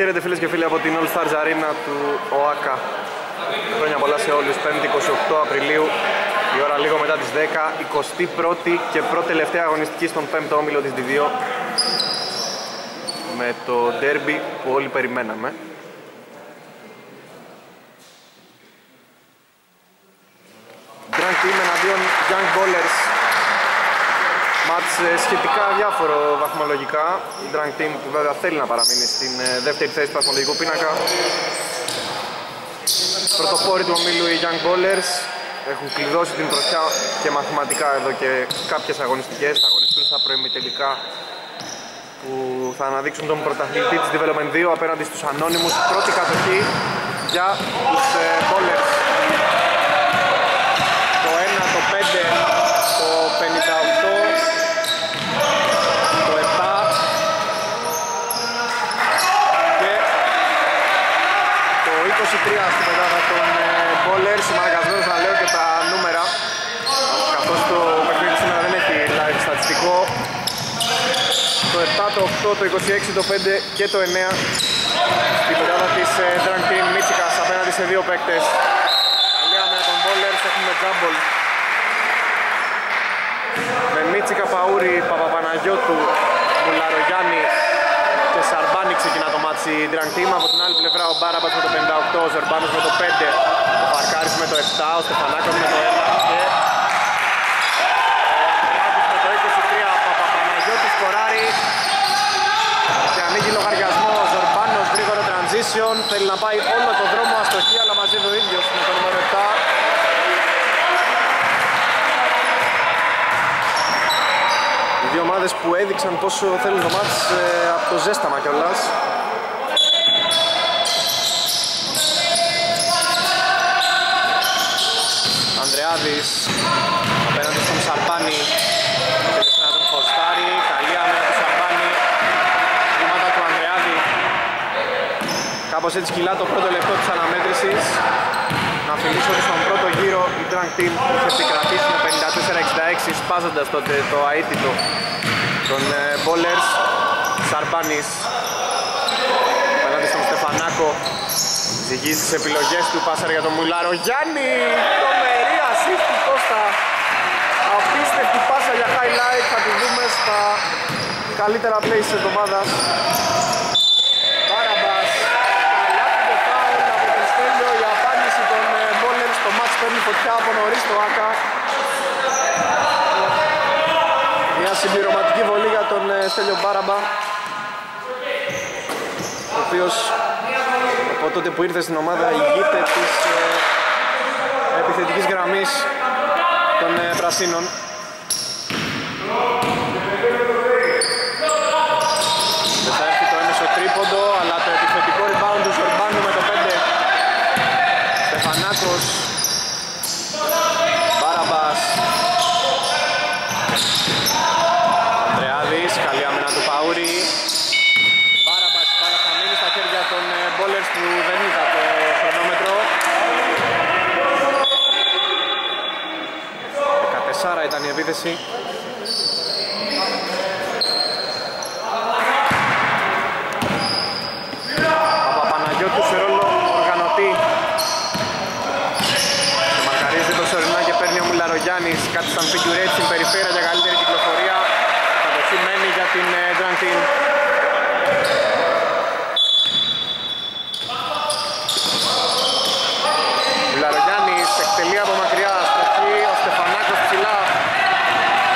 Χαίρετε φίλες και φίλοι από την All Stars Arena του ΟΑΚΑ. Χρόνια πολλά σε όλους. 5η 28 Απριλίου, η ώρα λίγο μετά τις 10, 21η και πρώτη-τελευταία αγωνιστική στον 5ο όμιλο της D2. Με το derby που όλοι περιμέναμε. Drag Team εναντίον Young Ballers. Μάτς σχετικά διάφορο βαθμολογικά. Η Drag Team που βέβαια θέλει να παραμείνει στην δεύτερη θέση του βαθμολογικού πίνακα. Πρωτοπόροι του ομίλου οι Young Ballers. Έχουν κλειδώσει την πρωτιά και μαθηματικά εδώ και κάποιες αγωνιστικές. Θα αγωνιστούν στα προημιτελικά που θα αναδείξουν τον πρωταθλητή της Development 2 απέναντι στους ανώνυμους. Πρώτη κατοχή για τους Ballers. Το 1, το 5, το 58, το 7 και το 23 στην πετάδα των Ballers. Μαργασμένους να λέω και τα νούμερα, καθώς το παιχνίδι σήμερα δεν έχει live στατιστικό. Το 7, το 8, το 26, το 5 και το 9 στην πεντάδα της Drag Team. Μίτσικας απέναντι σε δύο παίκτες. Καλιά με τον Ballers, έχουμε τζάμπολ με Μίτσικα, Παούρη, Παπαπαναγιώτου, Μουλαρογιάννη και Σαρμπάνι. Ξεκινά το μάτς η Drag Team. Από την άλλη πλευρά ο Μπάραμπας με το 58, ο Ζορμπάνος με το 5, ο Παρκάρης με το 7, ο Στεφαλάκας με το 1 και και ανοίγει λογαριασμό ο Ζορμπάνος. Γρήγορο transition, θέλει να πάει όλο τον δρόμο, αστοχή, αλλά μαζεύει ο ίδιος με το νούμερο 7. Οι δύο ομάδες που έδειξαν πόσο θέλουν το μάτς από το ζέσταμα κιόλας. Ανδρεάδης απέναντι στον Σαρπάνι. Κάπως έτσι κυλά το πρώτο λεπτό της αναμέτρησης. Να θυμίσω ότι στον πρώτο γύρο η Drag Team είχε επικρατήσει με 54-66, σπάζοντας τότε το αίτητο των Ballers. Σαρπάνης απέναντι στον Στεφανάκο. Ζυγίζει τις επιλογές του, πάσαρ για τον Μουλαρογιάννη. Τρομερή ασίστ του Κώστα. Απίστευτη πάσα για highlight. Θα τη δούμε στα καλύτερα plays της εβδομάδας. Παίρνει φωτιά από νωρίς το ΆΚΑ. Μια συμπληρωματική βολή για τον Στέλιο Μπάραμπα, ο οποίος από τότε που ήρθε στην ομάδα ηγείται της επιθετικής γραμμής των Πρασίνων. Δεν θα έρθει το έμεσο τρίποντο, αλλά το επιθετικό rebound του Ζορμπάνου με το 5. Στεφανάκος, Μπάραμπας, Ανδρεάδης, καλή άμυνα του Παούρη. Μπάραμπας, η μπάλα θα μείνει στα χέρια των Ballers που δεν είδα το χρονόμετρο. 14 ήταν η επίθεση. Παπαπαναγιώτου σε ρόλο οργανωτή. Γιάννης, κάτι σαν figure στην περιφέρεια για καλύτερη κυκλοφορία. Κατοχή μένει για την Drag Team. Βουλαρογιάννης εκτελεί από μακριά, αστοχή, ο Στεφανάκος ψηλά.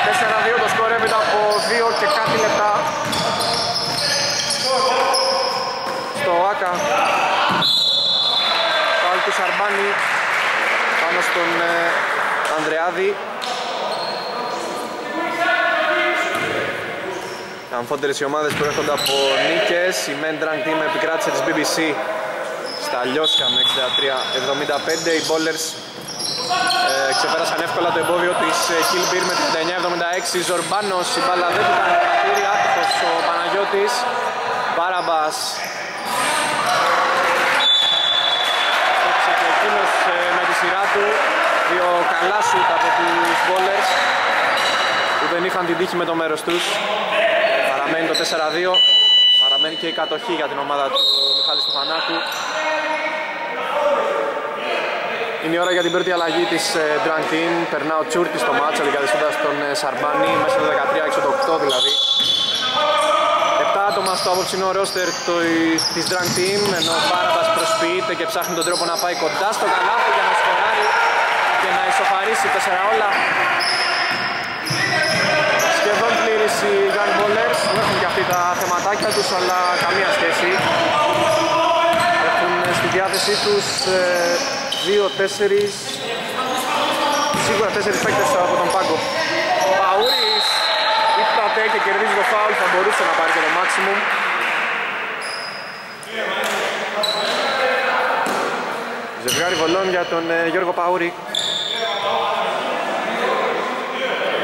4-2 το σκορ έπειτα από 2 και κάτι λεπτά στο ΆΚΑ. Φάουλ του Σαρμπάνη πάνω στον Ανδρεάδη. Αμφότερες οι ομάδες προέρχονται από νίκες. Η Men Drag Team επικράτησε της BBC στα Λιώσκα με 63-75. Οι Ballers ξεπέρασαν εύκολα το εμπόδιο της Kilbeer με 39-76. Ζορμπάνος, η μπάλα δεν του κάνει παρατήρη, άτυχος ο Παναγιώτης. Μπάραμπας έφτιαξε και εκείνος με τη σειρά του. Δύο καλά σουτ από τους Ballers που δεν είχαν την τύχη με το μέρος τους. Παραμένει το 4-2, παραμένει και η κατοχή για την ομάδα του Μιχάλη Στουχανάτου. Είναι η ώρα για την πρώτη αλλαγή της Drag Team. Περνά ο Τσούρτης στο μάτσο, αντικαθιστώντας τον Σαρμπάνι. Μέσα το 13, έξω το 8 δηλαδή. 7 άτομα στο απόψινό ρόστερ της Drag Team. Ενώ ο Μπάραμπας προσποιείται και ψάχνει τον τρόπο να πάει κοντά στο καλάθι για να σκοράρει και να ισοφαρίσει 4 όλα. Σχεδόν πλήρης οι Young Ballers. Έχουν και αυτοί τα θεματάκια τους, αλλά καμία σχέση. Έχουν στη διάθεσή τους 2-4, σίγουρα 4 παίκτες από τον πάγκο. Ο Παούρης ήρθατε και κερδίζει το φάουλ, θα μπορούσε να πάρει και το maximum. Ζευγάρι βολών για τον Γιώργο Παούρη.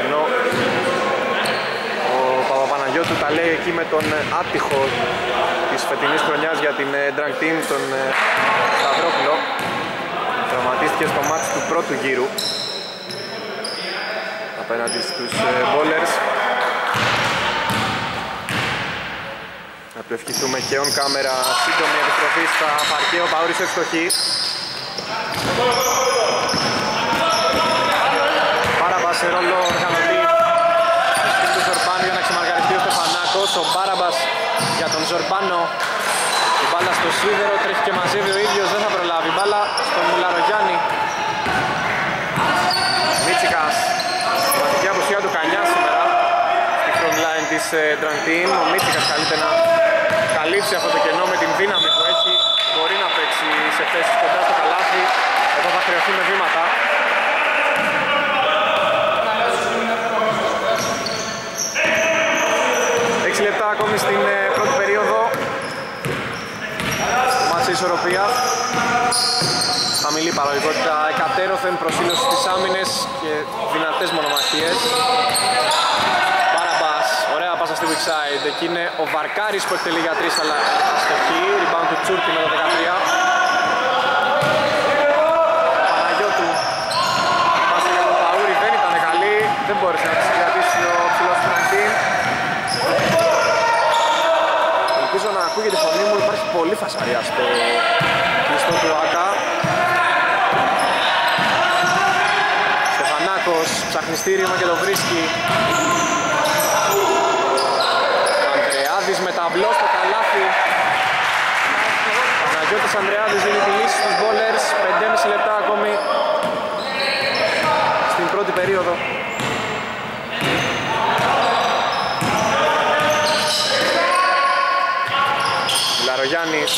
Ενώ ο Παπαπαναγιώτου τα λέει εκεί με τον άτυχο της φετινής χρονιάς για την Drag Team, τον Σταυρόπουλο. Τραυματίστηκε στο μάτς του πρώτου γύρου απέναντι στους Ballers. Να του ευχηθούμε και on camera σύντομη επιστροφή στα παρκέ. Ο Παούρης ευστοχή. Μπάραμπας σε ρόλο οργανωτή του Ζορμπάνου για να ξεμαργαριστεί ο Στεφαλάκας. Ο Μπάραμπας για τον Ζορμπάνο. Η μπάλα στο σίδερο, τρέχει και μαζεύει ο ίδιος, δεν θα προλάβει. Η μπάλα στον Μουλαρογιάννη. Μίτσικας, σημαντική απουσία του Κανιά σήμερα στη frontline της Drag Team. Ο Μίτσικας καλείται να καλύψει αυτό το κενό με την δύναμη που έχει. Μπορεί να παίξει σε θέσεις κοντά στο καλάθι. Εδώ θα χρειαστεί με βήματα. Έξι λεπτά ακόμη στην πρώτη περίοδο. Μάτσε ισορροπία. Χαμηλή παραγωγικότητα εκατέρωθεν, προσήλωση στις άμυνες και δυνατές μονομαχίες. Μπάραμπας, ωραία πάσα στη weak side. Εκεί είναι ο Βαρκάρης που εκτελεί για 3, αλλά αστοχή. Rebound του Τσούρτη με το 13. Παναγιώτου, πάσα για τον Παούρη δεν ήταν καλή, δεν μπόρεσε να συγκρατήσει ο ψηλός του Ραντίν. Ελπίζω να ακούγεται η φωνή μου, υπάρχει πολύ φασαρία στο κλειστό του ΑΚΑ. Στεφανάκος ψάχνει στήριγμα και το βρίσκει. Ανδρεάδης με ταμπλό στο καλάθι. Παναγιώτης Ανδρεάδης δίνει τη λύση στους Ballers. 5,5 λεπτά ακόμη στην πρώτη περίοδο. Μουλαρογιάννης,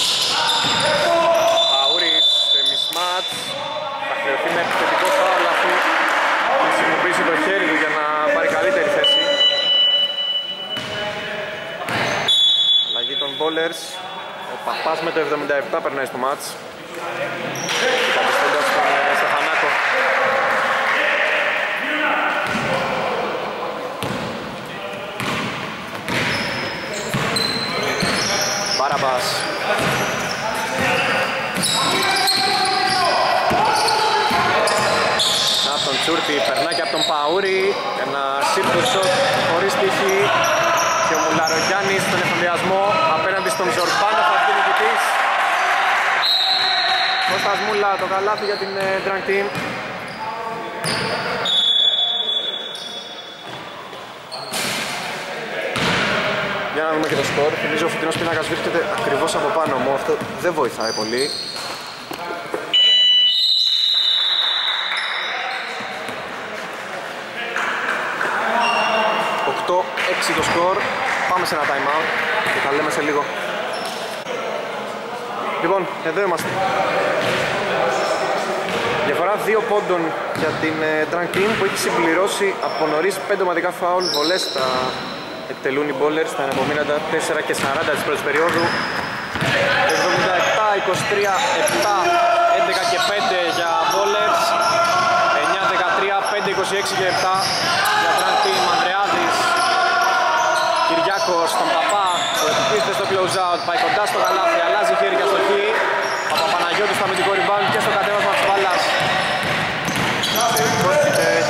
Παούρης σε μισμάτς, θα χρειωθεί με επιθετικό φάουλ αφού χρησιμοποιήσει το χέρι του για να πάρει καλύτερη θέση. Αλλαγή των Ballers, ο Παπάς με το 77 περνάει στο μάτς. Καταστώντας τον Στεφανάκο. Μπάραμπας. Να τον Τσούρτη, περνά και από τον Παούρη. Ένα simple shot χωρίς τύχη. Και ο Μουλαρογιάννης στον εφοδιασμό απέναντι στον Ζορμπάνο θα βγει νικητής. Κώστας Μούλα το καλάθι για την Drag Team. Για να δούμε και το σκορ. Θυμίζω ο φωτεινός πίνακας βρίσκεται ακριβώς από πάνω μου. Αυτό δεν βοηθάει πολύ. Το 6 το σκορ. Πάμε σε ένα time out και τα λέμε σε λίγο. Λοιπόν, εδώ είμαστε. Διαφορά 2 πόντων για την Drag Team που έχει συμπληρώσει από νωρίς 5 ομαδικά φάουλ. Βολές τα εκτελούν οι Ballers στα αναπομείναντα 4 και 40 της πρώτης περίοδου. 77, 23, 7, 11 και 5 για Ballers. 9, 13, 5, 26 και 7 για Drag Team. Ανδρεάδης, Κυριάκος, τον Παπά που επιτίθεται στο close out, πάει κοντά στο καλάθι, αλλάζει χέρι και αστοχή. Παπαπαναγιώτου στο αμυντικό rebound και στο κατέβασμα της μπάλας.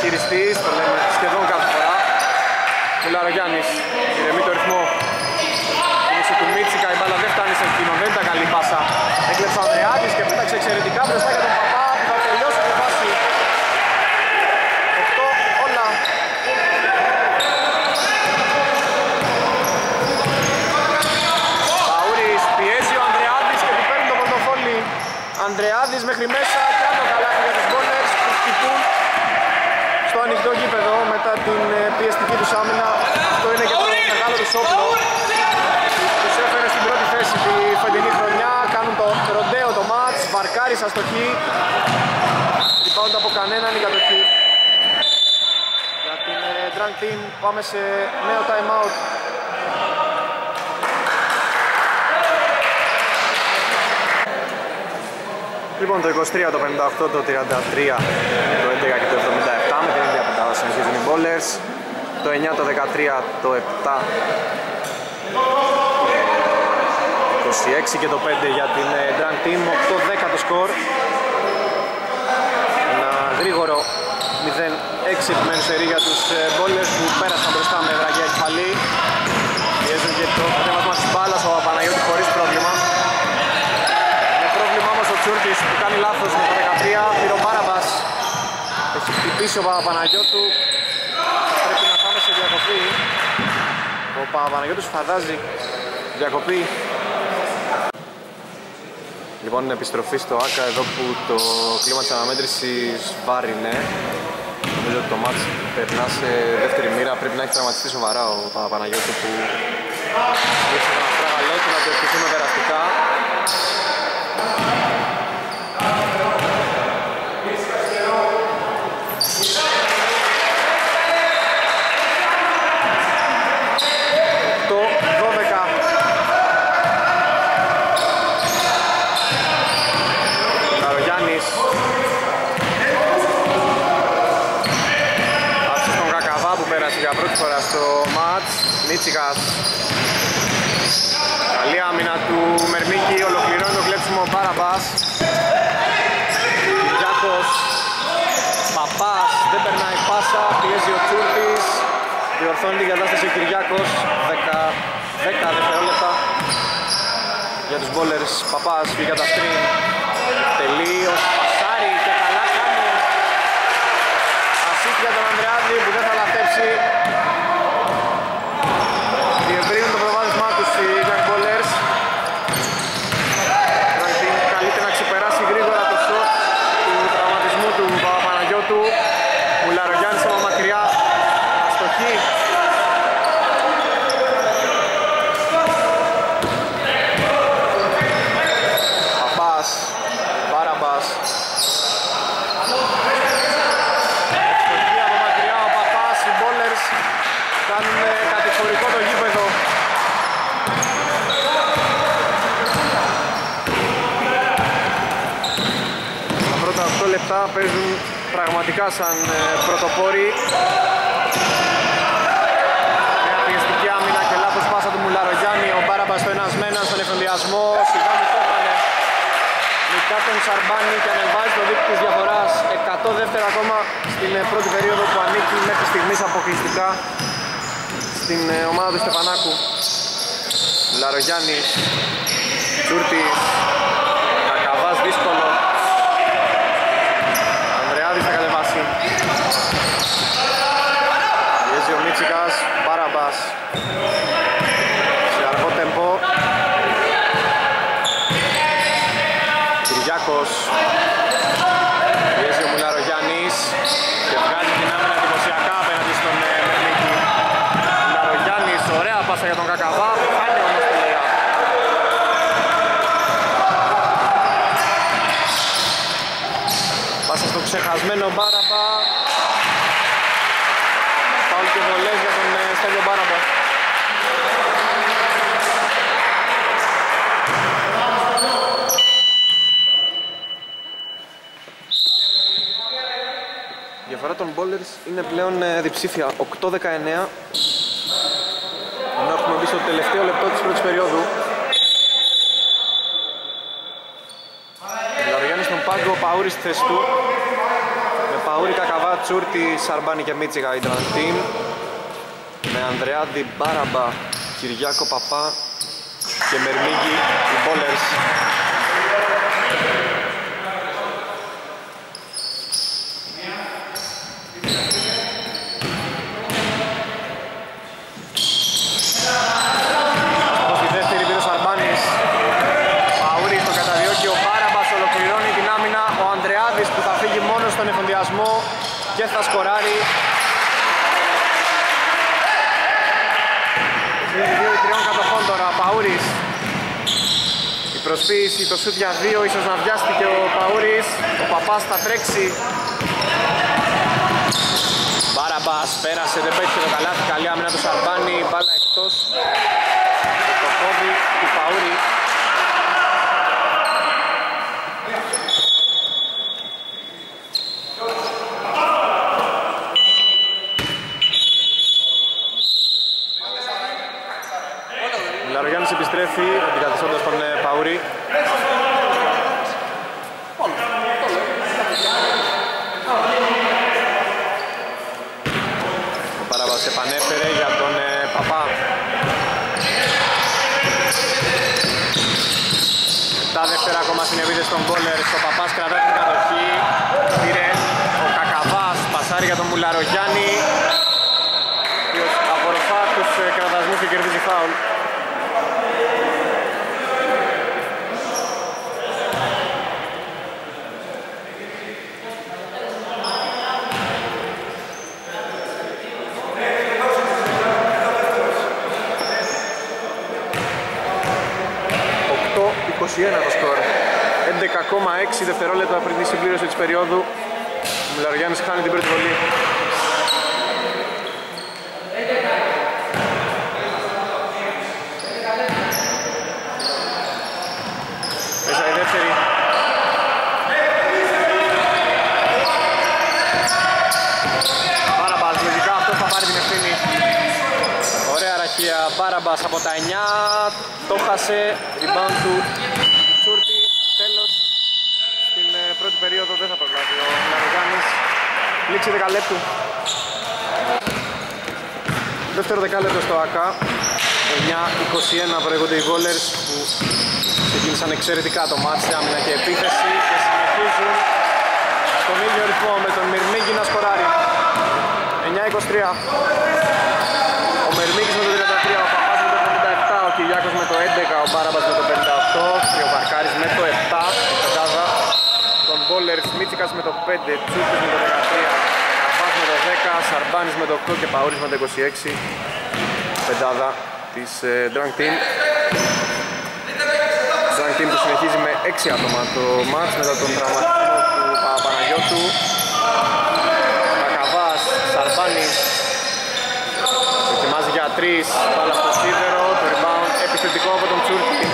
Χειριστής, το λέμε σχεδόν κάθε φορά. Μουλαρογιάννης, ηρεμεί το ρυθμό. Κίνηση του Μίτσικα, η μπάλα δεν φτάνει σε εκείνο, δεν ήταν καλή πάσα Έκλεψε ο Ανδρεάδης και πέταξε εξαιρετικά μπροστά για τον Παπά που θα τελειώσει τη φάση. 8 όλα. Παούρης πιέζει ο Ανδρεάδης και του παίρνει το πορτοφόλι. Ανδρεάδης μέχρι μέσα και άλλο καλάθι για τους Ballers που χτυπούν στο ανοιχτό γήπεδο μετά την πιεστική τους άμυνα. Αυτό είναι και το μεγάλο τους όπλο. Τους έφερε στην πρώτη θέση τη φετινή χρονιά. Κάνουν το ροντέο το μάτς. Βαρκάρης αστοχή. Rebound από κανέναν η κατοχή. Για την Drag Team πάμε σε νέο time out. Λοιπόν, το 23, το 58, το 33, το 11 και το 77 με την ίδια πεντάδα συνεχίζουν οι Ballers. Το 9, το 13, το 7, 26 και το 5 για την Drag Team. 8-10 το σκορ. Ένα γρήγορο 0-6 επιμένου σερί για τους Ballers που πέρασαν μπροστά με βραγιά κεφαλή. Πιέζουν και το πνεύμα της μπάλας, ο Παπαναγιώτου χωρίς πρόβλημα. Τσούρτης που κάνει λάθος με το 13, πήρε ο Μπάραμπας, έχει χτυπήσει ο Παπαπαναγιώτου, θα πρέπει να πάμε σε διακοπή. Ο Παπαπαναγιώτου φαντάζει διακοπή. Λοιπόν, είναι επιστροφή στο ΆΚΑ εδώ που το κλίμα της αναμέτρησης βάρινε. Νομίζω ότι το μάτς περνά σε δεύτερη μοίρα, πρέπει να έχει τραυματιστεί σοβαρά ο Παπαπαναγιώτου που έχει ένα φραγαλό του να το ευχηθούμε περαστικά. Στο μάτς, Μίτσικας. Καλή άμυνα του Μερμίγκη, ολοκληρώνει το κλέψιμο ο Μπάραμπας. Κυριάκος, Παπάς, δεν περνάει πάσα, πιέζει ο Τσούρτης. Διορθώνει την κατάσταση ο Κυριάκος, 10 δευτερόλεπτα για τους Ballers. Παπάς, βγει κατά screen, τελείως, πασάρι και καλά κάνει. Ασίτ για τον Ανδρεάδη που δεν θα λατέψει. Διευρύνουν το προβάδισμά τους οι Young Ballers. Καλείται να ξεπεράσει γρήγορα το σοτ του τραυματισμού του Παπαπαναγιώτου. Μουλαρογιάννης από μακριά, αστοχή. Παπάς, Μπάραμπας. Αστοχή από μακριά ο Παπάς, οι Ballers κάνουν κατηγορικό το γήπεδο. Τα πρώτα 8 λεπτά παίζουν πραγματικά σαν πρωτοπόροι. Μια πιεστική άμυνα και λάθος πάσα του Μουλαρογιάννη. Ο Μπάραμπας στο ένας-μένα στον εφημβιασμό. Σιγά μου το έκανε. Νικά τον Σαρμπάνι και ανεβάζει το δίκτυο της διαφοράς. 100 δεύτερα ακόμα στην πρώτη περίοδο που ανήκει μέχρι στιγμής αποκλειστικά στην ομάδα του Στεφανάκου. Λαρογιάννη, Τσούρτης, Κακαβάς δύσκολο. Ανδρεάδης θα κατεβάσει. Βιέζει ο Μίτσικας, Μπάραμπας. Σε αργό τεμπό. Κυριάκος. Βιέζει ο Μουλαρογιάννης και βγάζει την άμυνα δημοσιακά απέναντι στον Μερμίγκη. Ωραία πάσα για τον Κακαβά, χάνει όμως το λέει. Πάσα στο ξεχασμένο Μπάραμπα. Φάουλ και βολές για τον Στέλιο Μπάραμπα. Η διαφορά των Ballers είναι πλέον διψήφια, 8-19. Ενώ έχουμε μπει στο τελευταίο λεπτό της πρώτης περίοδου. Μουλαρογιάννης στον πάγκο, ο Παούρης στη θέση του. Με Παούρη, Κακαβά, Τσούρτη, Σαρμπάνη και Μίτσιγα η Drag Team. Με Ανδρεάδη, Μπάραμπα, Κυριάκο, Παπά και Μερμίγκη, οι Ballers. Και θα σκοράρει. 2-3 κατοχών τώρα, Παούρης. Η προσποίηση, το σούτ για 2, ίσως να βιάστηκε ο Παούρης. Ο Παπάς θα τρέξει. Μπάραμπας πέρασε, δεν πέτυχε το καλάθι. Καλή άμυνα του Σαρμπάνι, μπάλα εκτός. Το χόβι του Παούρη. Μουλαρογιάννης επιστρέφει, αντικαθιστώντας τον Παούρη. Ο Παράβας επανέφερε για τον Παπά. 7 δεύτερα ακόμα συνεβίδες στον Ballers. Ο Παπάς κρατά την κατοχή. Πήρε ο Κακαβάς, πασάρει για τον Μουλαρογιάννη. Απορροφά τους κρατασμούς και κερδίζει φάουλ. Το σκορ. 11,6 δευτερόλεπτα πριν τη συμπλήρωση της περίοδου. Ο Μουλαρογιάννης χάνει την πρώτη βολή. Μέσα η δεύτερη. Μπάραμπας, λογικά αυτός θα πάρει την ευθύνη. Ωραία ραχεία. Μπάραμπας από τα 9. Το χάσε. Rebound του Τσούρτη, τέλος. Στην πρώτη περίοδο δεν θα προλάβει ο Μουλαρογιάννης. Λήξη δεκαλέπτου. Δεύτερο δεκάλεπτο στο ΑΚΑ. 9-21 προηγούνται οι Ballers που ξεκίνησαν εξαιρετικά το μάτς, άμυνα και επίθεση, και συνεχίζουν στον ίδιο ρυθμό με τον Μερμίγκη να σκοράρει. 9-23. Ο Μερμίγκης με το 33, ο Παπάς με το 57, ο Κυριάκος με το 11, ο Μπάραμπας με το 58. Και ο Βαρκάρης με το 7, η Κακάβα. Τον Ballers, Μίτσικας με το 5, Τσούρτης με το 13, Κακαβάς με το 10, Σαρμπάνης με το 8 και Παούρης με το 26. Πεντάδα της Drag Team. Drag Team που συνεχίζει με 6 άτομα το μάτς μετά τον τραυματισμό του Παπαπαναγιώτου. Κακαβάς, Σαρμπάνης ετοιμάζει για 3, μπάλα στο σίδερο, το rebound επιθετικό από τον Τσούρτη.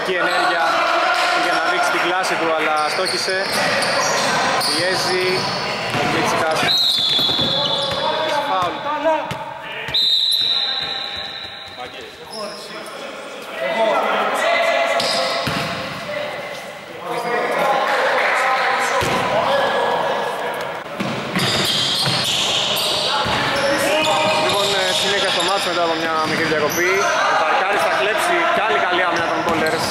επιθετική ενέργεια για να δείξει την κλάση του, αλλά στόχισε. Πιέζει ο Μίτσικας. Φάουλ. Μετά από μια μικρή διακοπή, ο Παρκάρης θα κλέψει κι άλλη καλή άμυνα των Ballers.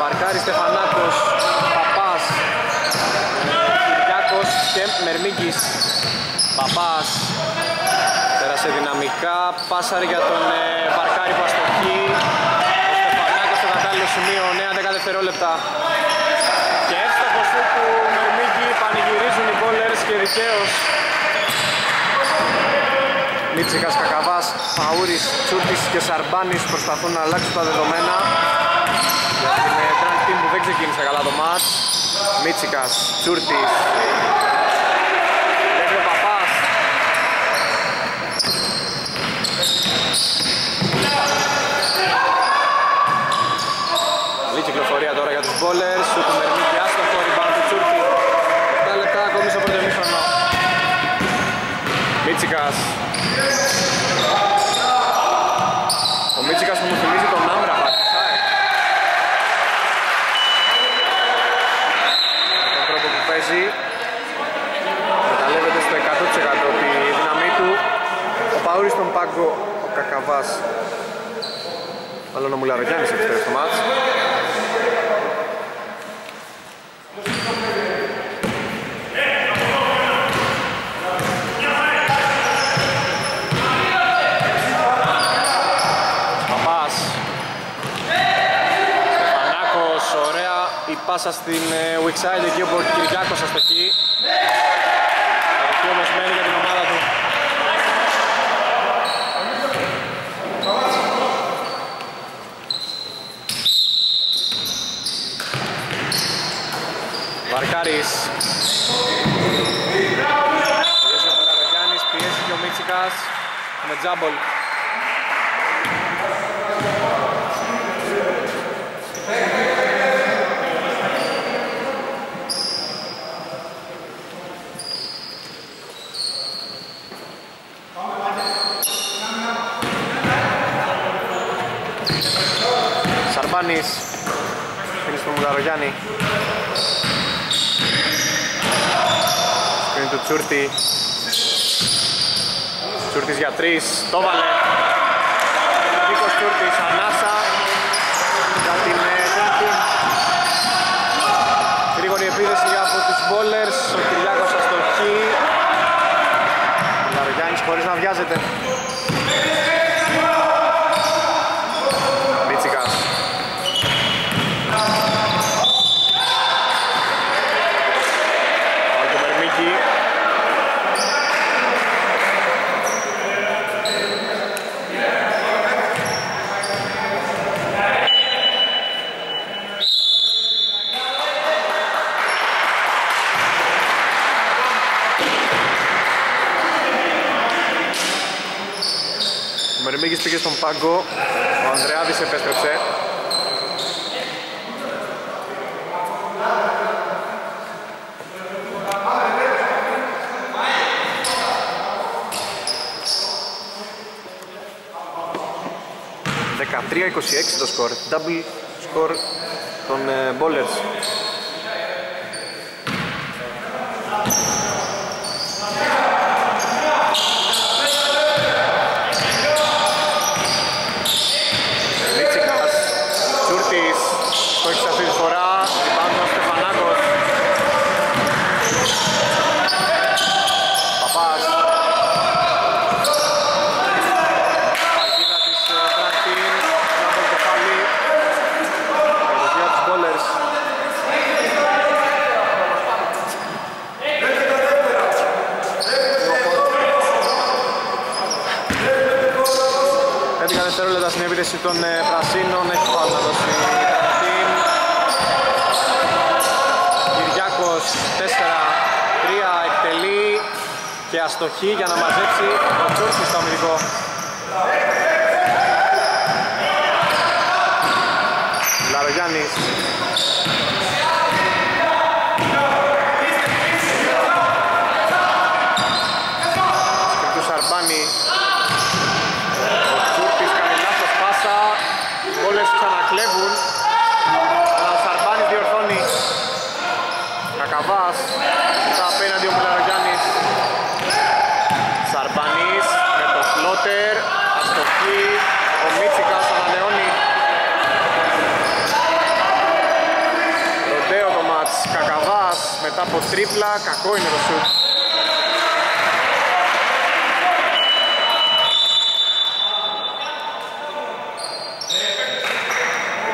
Βαρκάρης, Στεφανάκος, Παπάς, Κυριάκος και Μερμίγκης. Παπάς πέρασε δυναμικά, πάσαρε για τον Βαρκάρη που αστοχεί. Ο Στεφανάκος στο κατάλληλο σημείο, 9-10 δευτερόλεπτα. Και εύστοχο σου του Μερμίγκη, πανηγυρίζουν οι Ballers και δικαίως. Μίτσικας, Κακαβάς, Παούρης, Τσούρτης και Σαρμπάνις προσπαθούν να αλλάξουν τα δεδομένα για την Drag Team που δεν ξεκίνησε καλά το μάτς. Μίτσικας, Τσούρτης, βλέπει ο Παπάς. Καλή κυκλοφορία τώρα για τους Ballers, σου του Μερμίγκη, άστοχο, rebound του Τσούρτη. 7 λεπτά ακόμη στο πρώτο ημίχρονο. Μίτσικας. Ο Μίτσικας που μου θυμίζει τον Άμπραμπα. Τον τρόπο που παίζει, καταλάβετε στο 100% τη δύναμή του. Ο Παούρης στον πάγκο, ο Κακαβάς. Μάλλον ο Μουλαρογιάννης επιστρέφει στο μάτς. Πάσα στην weak side, εκεί όπου ο Κυριάκος αστοχεί. Εκεί όμως μένει για την ομάδα του. Βαρκάρης. Πιέζει ο Μουλαρογιάννης, πιέζει και ο Μίτσικας με τζάμπολ. Σαρμπάνης, φύνει στον Μουλαρογιάννη. Σκρίνει του Τσούρτη. Τσούρτης για τρεις, το βάλε. Νίκος Τσούρτης, ανάσα για την Drag Team. Γρήγορη επίδεση για από τους Ballers, ο Κυριάκος αστοχεί. Ο Μουλαρογιάννης χωρίς να βιάζεται. Ο Μερμίγκης πήγε στον πάγκο, ο Ανδρεάδης επέστρεψε. Μουσική 13-26 το σκορ, double score των Ballers. Στην επίθεση των πρασίνων έχει πάνω να δώσει την Κυριάκος 4-3 εκτελεί και αστοχή για να μαζέψει το Τσούρτης στο αμυντικό. Μουλαρογιάννης. Και του Σαρμπάνι. Ο Τσούρτης κάνει λάθος πάσα. Όλες ξανακλέβουν. Ο Σαρμπάνι διορθώνει. Κακαβάς. Στα απέναντι ο Μουλαρογιάννης. Σαρμπάνις με το φλότερ. Αστοχή. Ο Μίτσικας ανανεώνει. Ροντέο το μάτς. Κακαβάς μετά από τρίπλα. Κακό είναι το σουτ.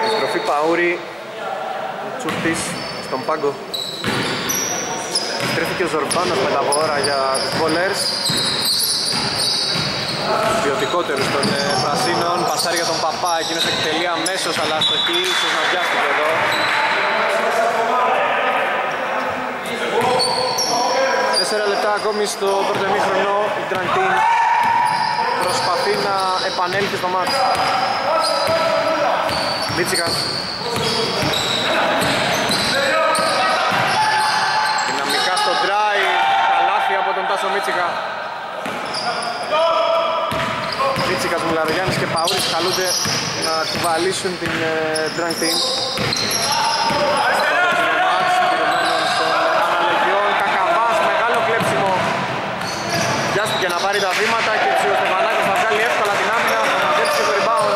Επιστροφή Παούρη. Τσούρτης στον πάγκο. Τρέφηκε ο Ζορμπάνος με τα βόρα για τους Ballers. Ποιοτικότερος των πρασίνων. Πασάρι για τον Παπά. Εκείνος εκτελεί αμέσως, αλλά στο εκεί ίσως να πιάστηκε εδώ. Τέσσερα λεπτά ακόμη στο πρώτο ημίχρονο. Η Drag Team προσπαθεί να επανέλθει στο μάτι. Μίτσικας. Ο Μίτσικας, Μουλαρογιάννης και Παούρης καλούνται να κουβαλήσουν την Drag Team. Κακαβάς, μεγάλο κλέψιμο. Βιάστηκε να πάρει τα βήματα και έτσι ο Στεφαλάκας θα βγάλει εύκολα την άμυνα, θα μαζέψει το rebound.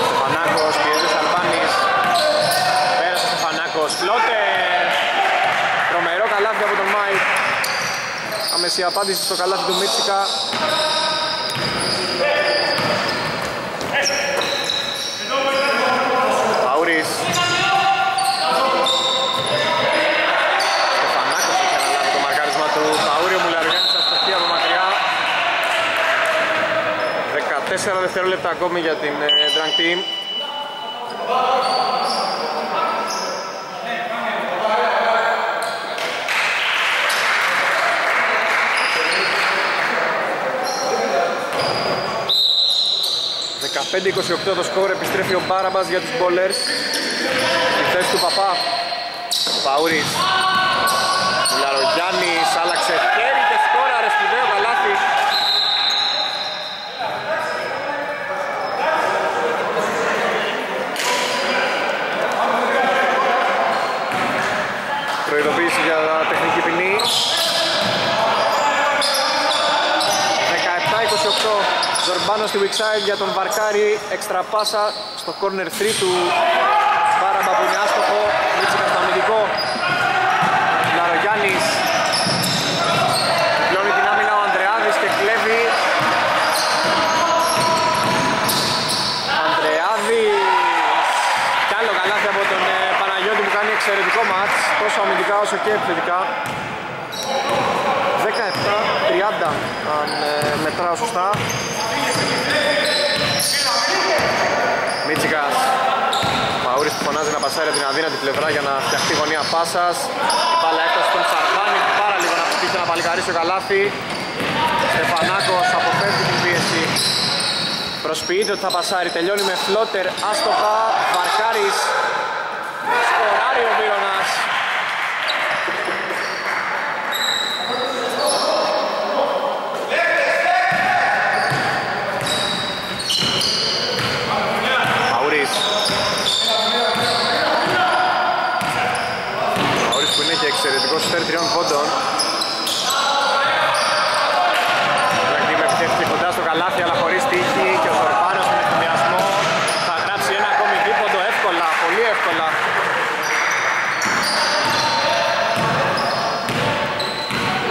Στεφανάκος, πιέζει Σαρμπάνης. Πέρασε ο Στεφανάκος, φλότε. Καλάθι από τον Μάικ. Αμεση απάντηση στο καλάθι του Μίτσικα. Παούρης. Στεφανάκος είχε αναλάβει το μαρκάρισμα του Παούρη. Ο Μουλαρογιάννης αστοχή από μακριά. 14 δευτερόλεπτα ακόμη για την Drag Team. Πέντε 28 το σκορ, επιστρέφει ο Μπάραμπας για τους Ballers. Στη θέση του Παπά. Παούρης. Μουλαρογιάννης άλλαξε χέρι και σκόραρε σπουδαίο καλάθι. Προειδοποίηση για τεχνική ποινή. 17-28. Ζορμπάνος στη weak side για τον Βαρκάρη, εξτραπάσα στο corner 3 του Μπάραμπα που είναι άστοχο. Μίτσικας στο αμυντικό. Μουλαρογιάννης πλώνει την άμυνα ο Ανδρεάδης και κλέβει. Ανδρεάδης κι άλλο καλάθι από τον Παναγιώτου που κάνει εξαιρετικό μάτς, τόσο αμυντικά όσο και επιθετικά. 17-30 αν μετράω σωστά. Μίτσικας. Παούρης που φωνάζει να πασάρει από την αδύνατη πλευρά για να φτιαχτεί γωνία πάσας. Η μπάλα έφτασε στον Σαρβάνη, πάρα λίγο να πείτε να παλικαρίσει ο καλάθι. Στεφανάκος αποφεύγει την πίεση. Προσποιείται ότι θα πασάρει, τελειώνει με φλότερ άστοχα. Βαρκάρης. Σκοράρει ο Μύρονας. Εξαιρετικός σφέρ τριών πόντων. Βλακτήμ επιχέφθηκε κοντά στο καλάθι αλλά χωρίς τύχη και ο Ζορπάνος με εκτιμιασμό θα γράψει ένα ακόμη δίποντο εύκολα, πολύ εύκολα.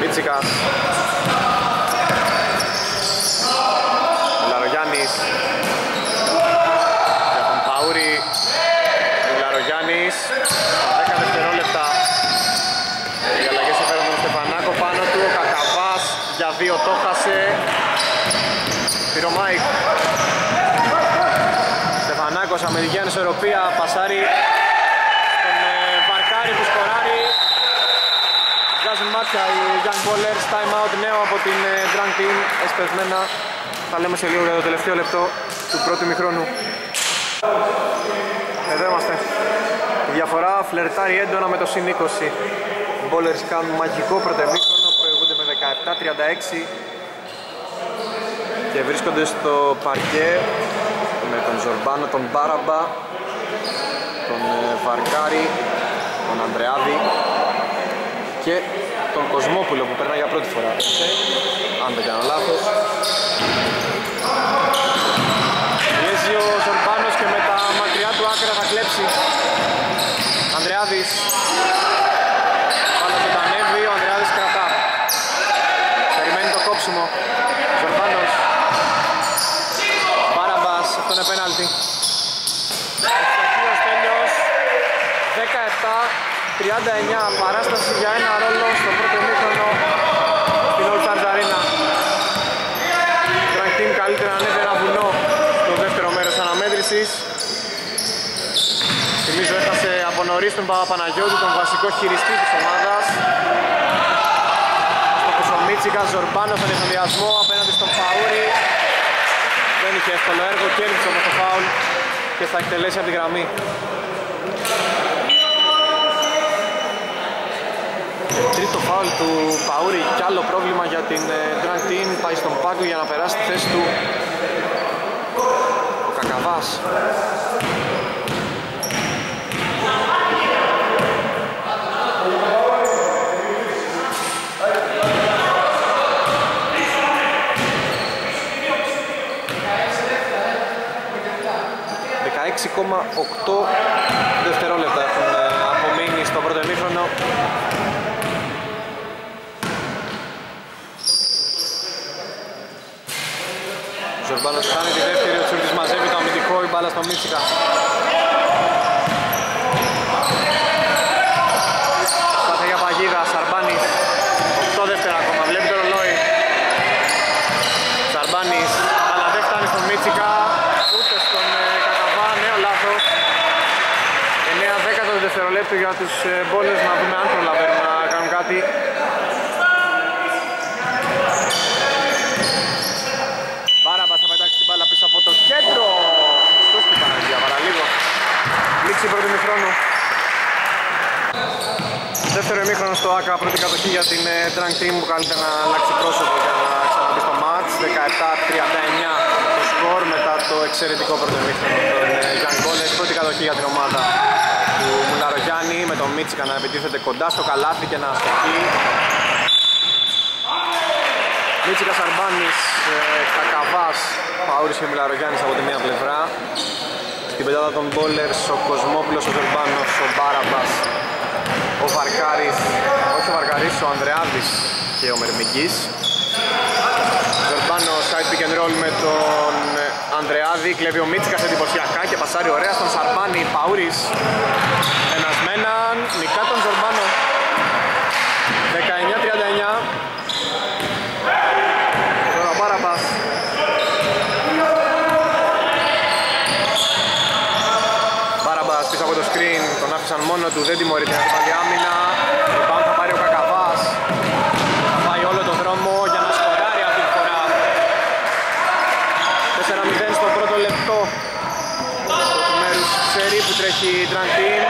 Μίτσικας. Μουλαρογιάννης. Για τον Παούρη. Μουλαρογιάννης. 10 δευτερόλεπτα. Οι αλλαγές έφεραν τον Στεφανάκο πάνω του, ο Κακαβάς για δύο το χάσε. Πυρομάικ. Στεφανάκος, αμυντική ανισορροπία, πασάρι τον Βαρκάρη που σκοράρει. Βγάζουν μάτια οι Young Ballers, time out νέο από την Drag Team, εσπευμένα. Θα λέμε σε λίγο για το τελευταίο λεπτό του πρώτου ημιχρόνου. Εδώ είμαστε. Η διαφορά φλερτάρει έντονα με το συν 20. Οι Ballers κάνουν μαγικό πρώτο ημιχρόνο, προηγούνται με 17-36 και βρίσκονται στο παρκέ με τον Ζορμπάνο, τον Μπάραμπα, τον Βαρκάρη, τον Ανδρεάδη και τον Κοσμόπουλο που περνάει για πρώτη φορά. Αν δεν κάνω λάθος. Βγαίνει ο Ζορμπάνος και με τα μακριά του άκρα θα κλέψει. Ανδρεάδης. Πάνω και τα ανέβει, ο Ανδρεάδης κρατά. Περιμένει το κόψιμο. Ζορμπάνος. Μπάραμπας, αυτό είναι πέναλτι. Ευτυχίας τέλειος. 17-39, παράσταση για ένα ρόλο στο πρώτο ημίχρονο στην Old Charge Arena. Drag Team καλύτερα να ανέβει ένα βουνό στο δεύτερο μέρος αναμέτρησης. Θυμίζω έφτασε από νωρίς τον Παπαπαναγιώτου, τον βασικό χειριστή της ομάδας. Όπως ο Μίτσικας, Ζορμπάνο στον εφοδιασμό απέναντι στον Παούρη. Δεν είχε εύκολο έργο, κέρδισε όμως το φάουλ και θα εκτελέσει από τη γραμμή. Τρίτο φάουλ του Παούρη κι άλλο πρόβλημα για την Drag Team. Πάει στον πάγκο για να περάσει τη θέση του ο Κακαβάς. Δευτερόλεπτα έχουν απομείνει στο πρώτο ημίχρονο. Ζορμπάνος κάνει τη δεύτερη, ο Τσούρτης μαζεύει το αμυντικό, η μπάλα στο Μίτσικα. Στάθα για παγίδα, Σαρμπάνις, 8 δεύτερα ακόμα, βλέπει το ρολόι. Σαρμπάνις, αλλά δεν φτάνει στον Μίτσικα, ούτε στον Κακαβά, νέο λάθος. 9-10 το δευτερολέπτο για τους Ballers, να δούμε αν προλαβαίνουν να κάνουν κάτι. Από το κέντρο! Χριστός και Παναγία, παραλίγο. Λήξη πρώτου ημιχρόνου. Δεύτερο ημίχρονο στο ΆΚΑ, πρώτη κατοχή για την Drag Team που καλύτερα να αλλάξει πρόσωπο για να ξαναμπεί στο μάτς. 17-39 το σκορ μετά το εξαιρετικό πρώτο ημίχρονο των Young Ballers. Πρώτη κατοχή για την ομάδα του Μουλαρογιάννη με τον Μίτσικα να επιτίθεται κοντά στο καλάθι και να αστοχεί. Μίτσικα, Σαρμπάνης, Κακαβάς, Παούρης και Μουλαρογιάννης από τη μία πλευρά. Στην πεντάδα των Ballers ο Κοσμόπουλος, ο Ζορμπάνος, ο Μπάραμπας, ο Βαρκάρης, όχι ο Βαρκάρης, ο Ανδρεάδης και ο Μερμίγκης. Ζορμπάνος, side pick and roll με τον Ανδρεάδη, κλέβει ο Μίτσικας εντυπωσιακά και πασάρει ωραία στον Σαρμπάνη. Παούρης, ένας με έναν, νικά τον Ζορμπάνο. 19-39. Σαν μόνο του δεν τιμωρείται να πάρει άμυνα. Πάνω θα πάρει ο Κακαβάς. Θα πάει όλο τον δρόμο για να σκοράρει αυτή τη φορά. 4-0 στο πρώτο λεπτό. Στο μέρος ξέρει που τρέχει η Drag Team.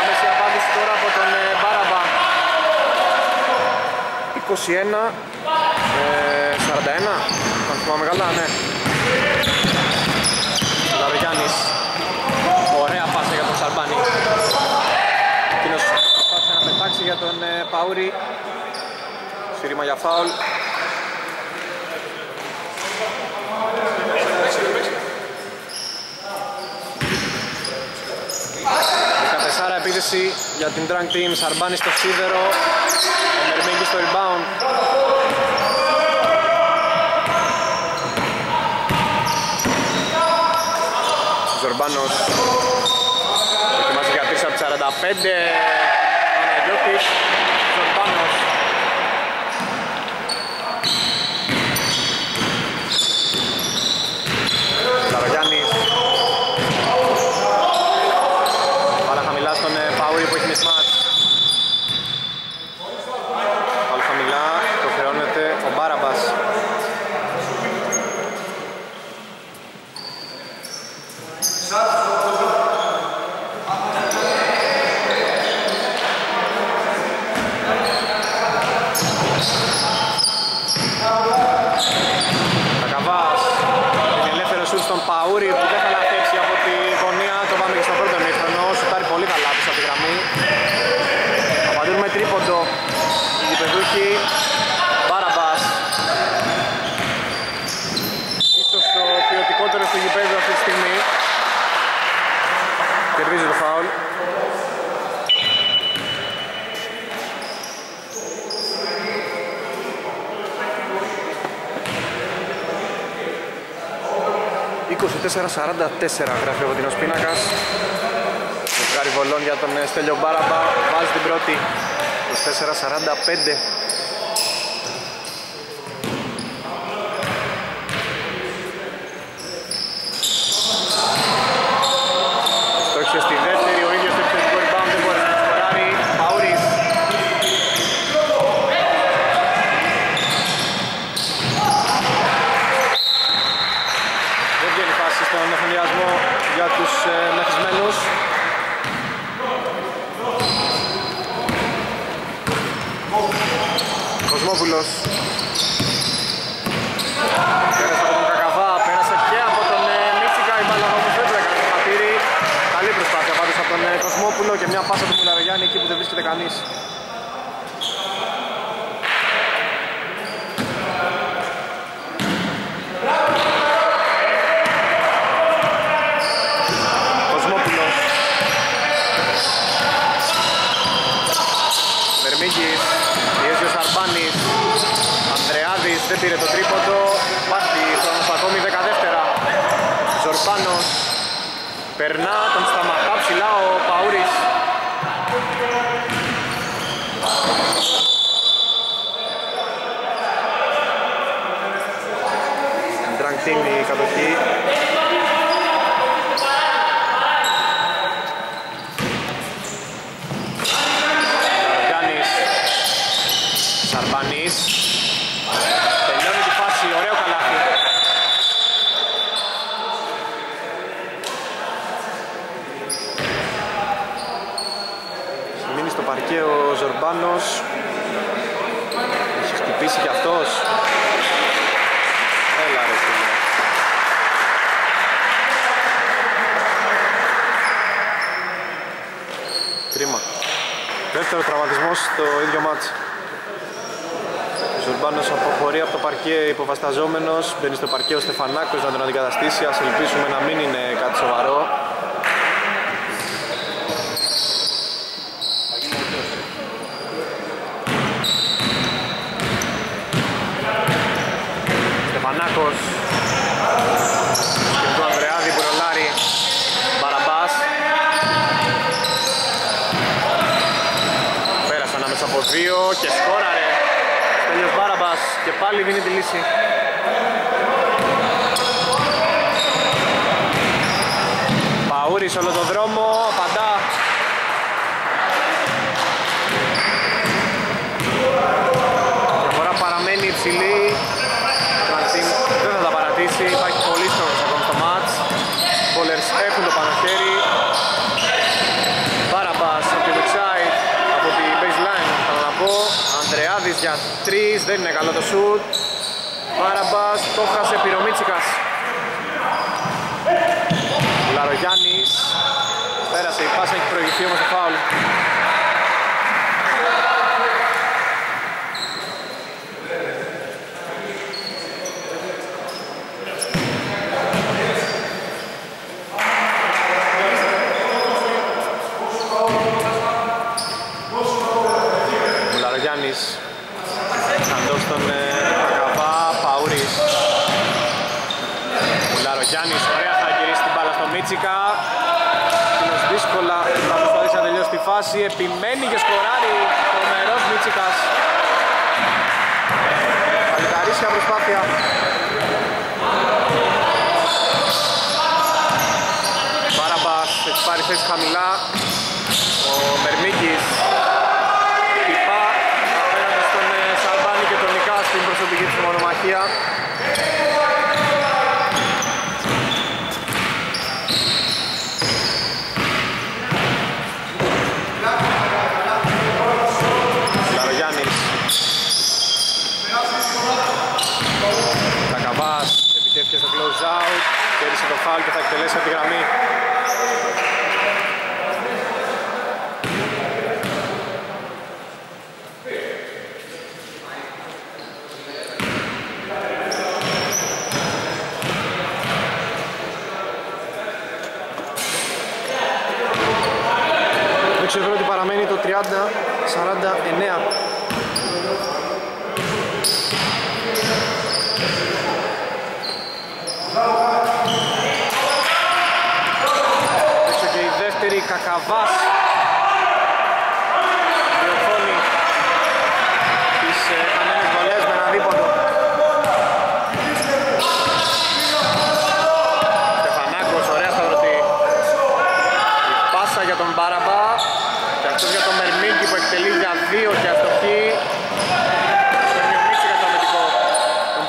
Άμεση απάντηση τώρα από τον Μπάραμπα. 21-41. Αν θυμάμαι καλά, ναι. Μουλαρογιάννης. Ωραία πάσα για τον Σαρμπάνη. Εκείνος πάτησε να πετάξει για τον Παούρη. Σύρρημα για φάουλ. Δεκατεσσάρα επίθεση για την Drag Team. Σαρμπάνη στο σίδερο. Ο Μερμίγκης στο rebound. Ζορμπάνος. Δοκιμάζει για πίσω από 45. Παναγιώτης. Ζορμπάνος. Μουλαρογιάννης. Πάλα χαμηλά στον Παούρη που έχει μισμάτς. Πάλα χαμηλά, το χρεώνεται ο Μπάραμπας. Παούρη που δεν θα ανατρέψει από τη γωνία. Το πάμε και στον πρώτο ημίχρονο. Σουτάρει πολύ καλά πίσω από τη γραμμή. Απαντούν με τρίποντο οι γηπεδούχοι. Μπάραμπας. Ίσως το ποιοτικότερο στο γηπέδιο αυτή τη στιγμή. Κερδίζει το φάουλ. Γράφει από την Οσπίνακας. Βγάρι βολών για τον Στέλιο Μπάραμπα. Βάζει την πρώτη. 24-45. Στόχισε στη δεύτερη. Ο ίδιος το επιθετικό rebound. Δεν μπορεί να σκοράρει. Παούρης. Δεν βγαίνει φάση στον εθνιασμό για τους μεθυσμένους. Κοσμόπουλος. Πέρασε από τον Κακαβά, πέρασε και από τον Μίτσικα. Η μπάλα όμως δεν έκανε το χατήρι. Καλή προσπάθεια πάντως από τον Κοσμόπουλο και μια πάσα του Μουλαρογιάννη εκεί που δεν βρίσκεται κανείς. Κοσμόπουλος. Μερμίγκης. Πιέζει ο Σαρμπάνις. Ανδρεάδης δεν πήρε το τρίποντο. Υπάρχει χρόνος ακόμη 12. Ζορμπάνος. Περνά, τον σταματά ψηλά ο Παούρης. Drag Team η κατοχή. Σαρμπάνης. Τελειώνει τη φάση, ωραίο καλάθι. Μείνει στο παρκέ ο Ζορμπάνος. Έχει χτυπήσει κι αυτός. Έλα ρε φίλε. Κρίμα. Δεύτερο τραυματισμός στο ίδιο μάτσο. Ο Ζορμπάνος αποχωρεί από το παρκέ υποβασταζόμενος. Μπαίνει στο παρκέ ο Στεφανάκος να τον αντικαταστήσει. Ας ελπίσουμε να μην είναι κάτι σοβαρό. Στεφανάκος. Και το Ανδρεάδη που ρολάρει. Μπαραμπάς. Πέρασαν ανάμεσα από δύο και σκόραρε. Στέλιος Μπάραμπας και πάλι δίνει τη λύση. Παούρης όλο τον δρόμο, απαντά. Η διαφορά παραμένει υψηλή. Δεν θα τα παρατήσει, υπάρχει πολύ χρόνος ακόμη στο μάτς. Οι Ballers έχουν το παναχέρι. Μπάραμπας από τη backside, από τη baseline θα τα πω. Ανδρεάδης για 3, δεν είναι καλό το shoot. Μπάραμπας, το χάσε πήρε ο Μίτσικας. Μουλαρογιάννης, πέρασε η πάσα, έχει προηγηθεί όμως το φάουλ. Αντός τον Κακαβά, Παούρης. Μουλαρογιάννης, ωραία θα γυρίσει την μπάλα στο Μίτσικα. Φίλος δύσκολα, θα προσπαθήσει να τελειώσει τη φάση. Επιμένει και σκοράρει ο νερός Μίτσικας. Παλικαρίσια προσπάθεια. Μπάραμπας, έχει πάρει θέση χαμηλά. Ο Μερμίγκης. Στην προσωπική της μονομαχία. Μουλαρογιάννης. Κακαβάς επιτεύχθηκε στο close out, πέρασε το φάουλ και θα εκτελέσει από τη γραμμή. Ξέρω ότι παραμένει το 30-49. Έξω και η δεύτερη, Κακαβάς διορθώνει τις χαμένες βολές με έναν δίποντο. Στεφανάκος, ωραία σταυρωτή. Η πάσα για τον Μπάραμπα και αυτό για τον Μερμίγκη που εκτελεί για δύο και αυτοχή.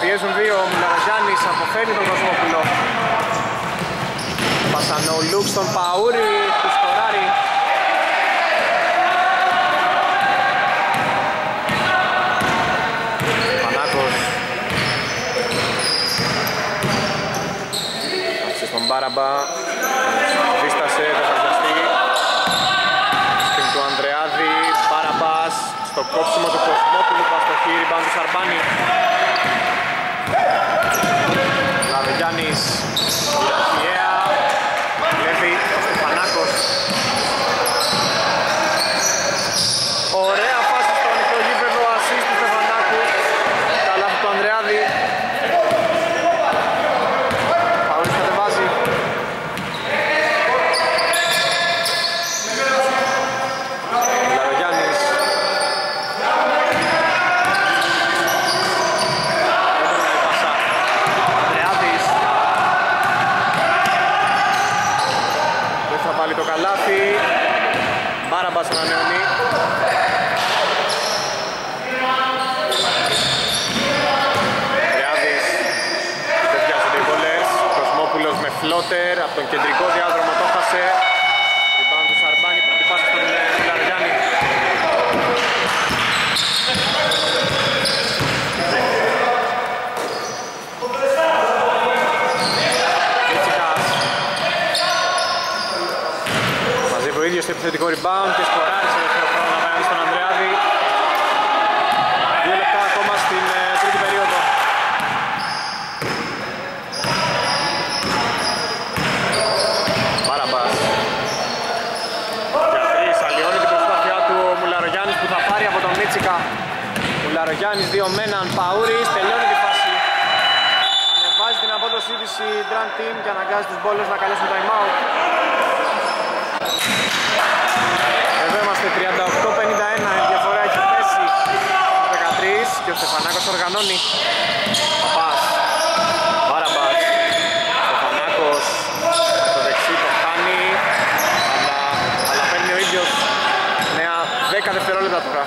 Πιέζουν δύο, ο Μουλαρογιάννης αποφέρνει τον Κοσμόπουλο. Πασανολούξ τον Παούρη, του σκοράρει. Πανάκος. Άφησε στον Μπάραμπα. Δίστασε, δεν θα βιαστεί. Στην του Ανδρεάδη, Μπάραμπας. Στο κόψιμο του Κοσμόπουλου, παστοχή, ριμπάν του Σαρμπάνι. Γιάννης, Ιαχιέα, βλέπει ο Στεφανάκος. Ωραία φάση στο ανοιχτό γήπεδο, ασίστ του Στεφανάκου. Καλά του Ανδρεάδη. Παούρης κατεβάζει. Μουλαρογιάννης. Το καλάθι, Μπάραμπας ανανεωνεί. Ανδρεάδης, δεν βιάζονται οι βολές. Κοσμόπουλος με φλότερ, από τον κεντρικό διάδρομο το χάσε. Ριμπάουντ του Σαρμπάνι, πρώτη πάσα στον Μουλαρογιάννη. Στο επιθετικό rebound και σκοράρει σε δεύτερο χρόνο να πάει στον Ανδρεάδη. 2 λεπτά ακόμα στην τρίτη περίοδο. Μπάραμπας. Για τρεις, αλλοιώνει την προσπάθειά του ο Μουλαρογιάννης που θα πάρει από τον Μίτσικα. Μουλαρογιάννης 2-1, Παούρης, τελειώνει τη φάση. Ανεβάζει την απόδοσή της η Drag Team και αναγκάζει τους Ballers να καλέσουν time out. Εδώ είμαστε 38-51, η διαφορά έχει πέσει 13 και ο Στεφανάκος οργανώνει. Παπάς, Μπάραμπας, Στεφανάκος στο δεξί το χάνει, αλλά παίρνει ο ίδιος. Νέα 10 δευτερόλεπτα τώρα.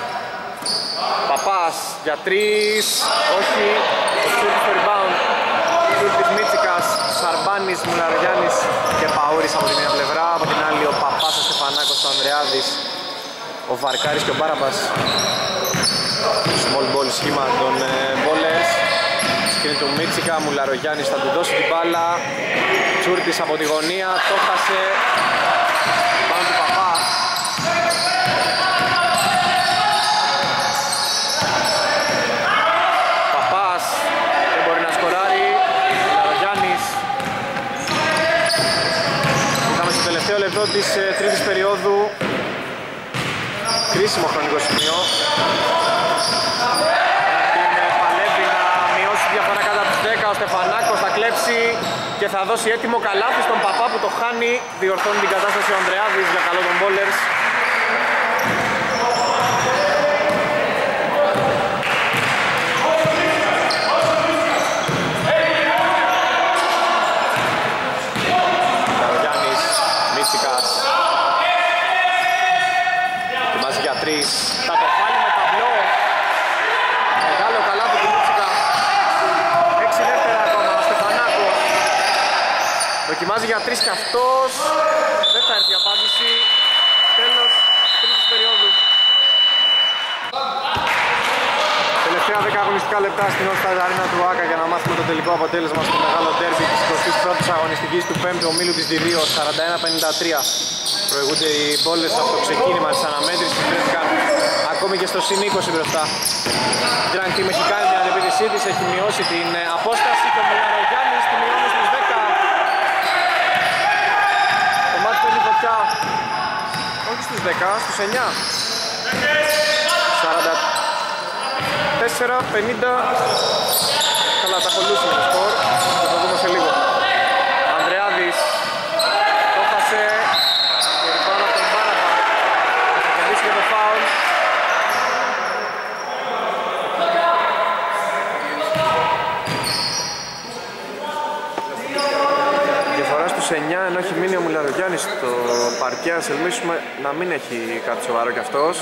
Παπάς για 3, όχι, ο Τσούρτης το rebound. Τσούρτης, Μίτσικας, Σαρμπάνης, Μουλαρογιάννης και Παούρης από τη μία πλευρά, από την άλλη ο Παπάς, ο Στεφανάκος, ο Ανδρεάδης, ο Βαρκάρης και ο Μπάραμπας. Small ball σχήμα των Ballers. Σκριν του Μίτσικα, Μουλαρογιάννης θα του δώσει την μπάλα. Τσούρτης από τη γωνία, το χάσε. Πάνω του Παπά. Παπάς δεν μπορεί να σκοράρει. Είχαμε στο τελευταίο λεπτό της τρίτης περίοδου. Κρίσιμο χρονικό σημείο. Παλεύει να μειώσει διαφορά κατά τους 10. Ο Στεφανάκος θα κλέψει και θα δώσει έτοιμο καλάθι στον Παπά που το χάνει. Διορθώνει την κατάσταση ο Ανδρεάδης για καλό των Ballers. Ετοιμάζει για 3, θα το βάλει με ταμπλό. Μεγάλο καλάθι του Μίτσικα. 6 δεύτερα ακόμα, ο Στεφανάκος. Δοκιμάζει για 3 κι αυτός. Δεν θα έρθει η απάντηση. Τέλος τρίτης περίοδου. Τελευταία 10 αγωνιστικά 10 λεπτά στην All-Star Arena του ΆΚΑ για να μάθουμε το τελικό αποτέλεσμα στο μεγάλο ντέρμπι της 21ης αγωνιστικής του 5ου ομίλου της Division 41-53. Προηγούνται οι Ballers από το ξεκίνημα της αναμέτρησης, βρέθηκαν ακόμη και στο συν 20 μπροστά. Η Drag Team έχει κάνει την ανεπίδησή της, έχει μειώσει την απόσταση και ο Μουλαρογιάννης τη μειώνει στους 10. Το μάτι παίρνει φωτιά, όχι στους 10, στους 9. 4-50, καλά τα ακολούθησε το σκορ, θα το δούμε σε λίγο. Ανδρεάδης το χάσε και πάνω από τον Μπάραμπα, θα κερδίσει και το φάουλ. Διαφορά στους 9, ενώ έχει μείνει ο Μουλαρογιάννης στο παρκέ, ας ελπίσουμε να μην έχει κάτι σοβαρό κι αυτός.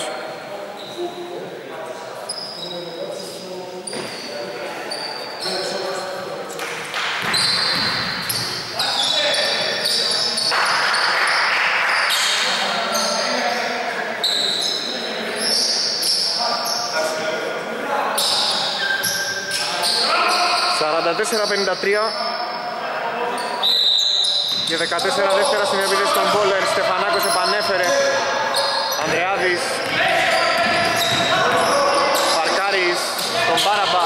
Και 14 δεύτερα στην επίδεση των Μπόλερ. Στεφανάκος επανέφερε. Ανδρεάδης, Παρκάρης, τον Μπάραμπα.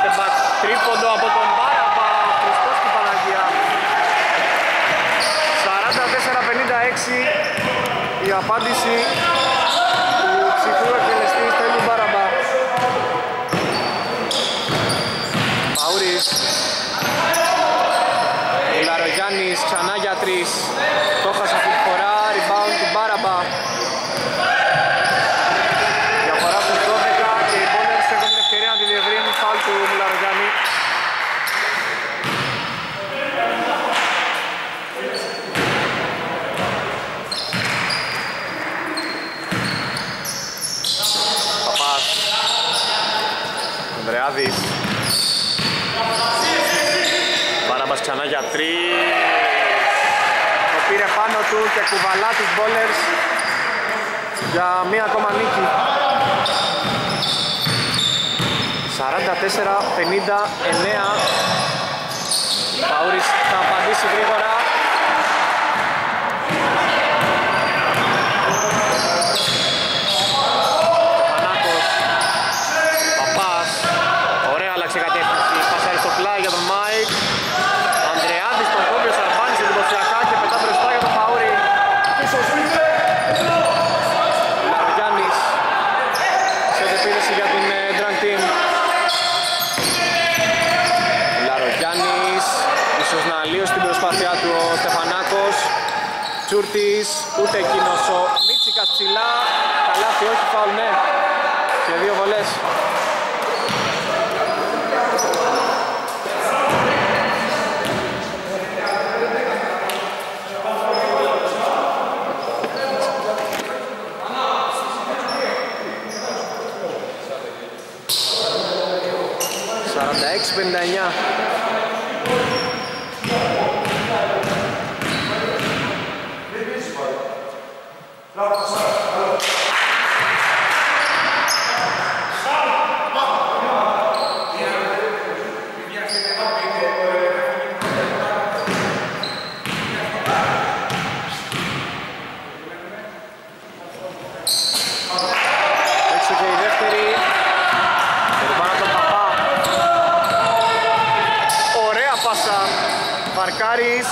Στεφανάκος τρίποντο από τον Μπάραμπα. Χριστός του Παναγία. 44-56 η απάντηση του ψυχρού εκτελεστή Στέλιου Μπάραμπα. Παούρης, Μουλαρογιάννης ξανά για 3, το χάσε αυτή τη φορά, rebound του Μπάραμπα. Διαφορά στους 12 και οι Ballers έχουν την ευκαιρία να τη διευρύνουν, φάουλ του Μουλαρογιάννη. Παπάς, Ανδρεάδης, Μπάραμπας ξανά για 3. Το πήρε πάνω του και κουβαλά τους Ballers για μία ακόμα νίκη. 44-59. Παούρης θα απαντήσει γρήγορα. Τσούρτης, ούτε εκείνος ο Μίτσικας ψηλά, καλάθι όχι, φάουλ ναι, και δύο βολές.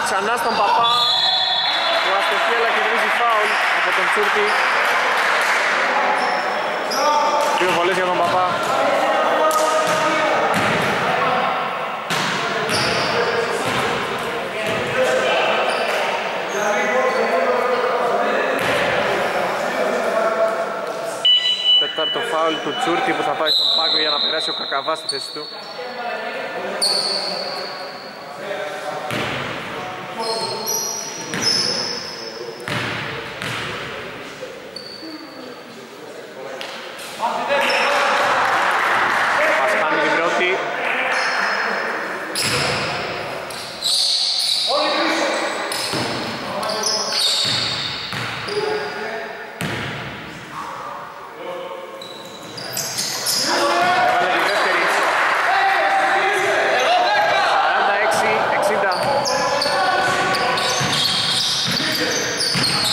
Ξανά στον Παπά, ο αστοχέλα κερδίζει φάουλ από τον Τσούρτη. Δύο βολές για τον Παπά. Τέταρτο φάουλ του Τσούρτη που θα πάει στον πάγκο για να περάσει ο Κακαβάς στη θέση του.